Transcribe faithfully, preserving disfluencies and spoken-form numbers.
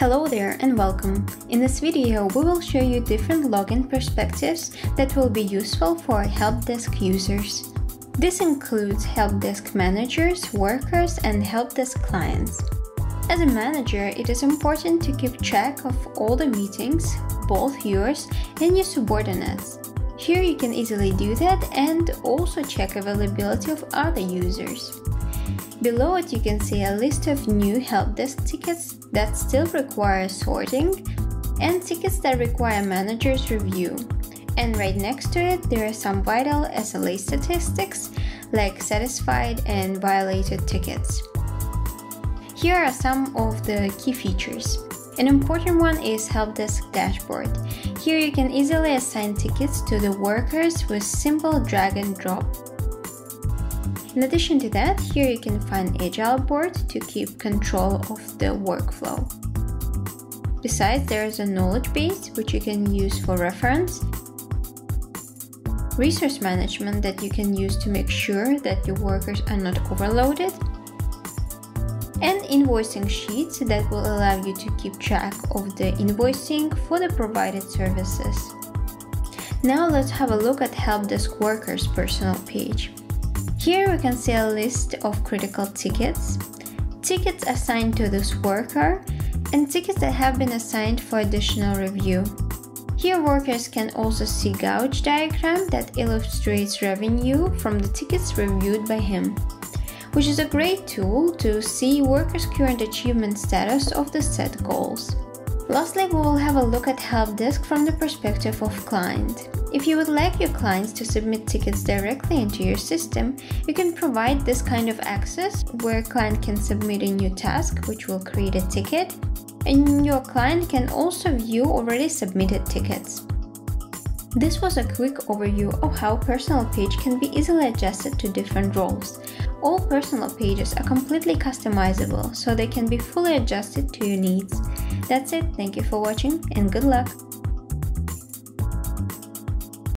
Hello there and welcome! In this video we will show you different login perspectives that will be useful for helpdesk users. This includes helpdesk managers, workers and helpdesk clients. As a manager, it is important to keep track of all the meetings, both yours and your subordinates. Here you can easily do that and also check availability of other users. Below it you can see a list of new helpdesk tickets that still require sorting and tickets that require manager's review. And right next to it there are some vital S L A statistics like satisfied and violated tickets. Here are some of the key features. An important one is helpdesk dashboard. Here you can easily assign tickets to the workers with simple drag and drop. In addition to that, here you can find Agile board to keep control of the workflow. Besides, there is a knowledge base, which you can use for reference, resource management that you can use to make sure that your workers are not overloaded, and invoicing sheets that will allow you to keep track of the invoicing for the provided services. Now let's have a look at helpdesk workers personal page. Here we can see a list of critical tickets, tickets assigned to this worker, and tickets that have been assigned for additional review. Here workers can also see gauge diagram that illustrates revenue from the tickets reviewed by him, which is a great tool to see workers' current achievement status of the set goals. Lastly, we will have a look at helpdesk from the perspective of client. If you would like your clients to submit tickets directly into your system, you can provide this kind of access where client can submit a new task, which will create a ticket, and your client can also view already submitted tickets. This was a quick overview of how personal page can be easily adjusted to different roles. All personal pages are completely customizable, so they can be fully adjusted to your needs. That's it, thank you for watching and good luck!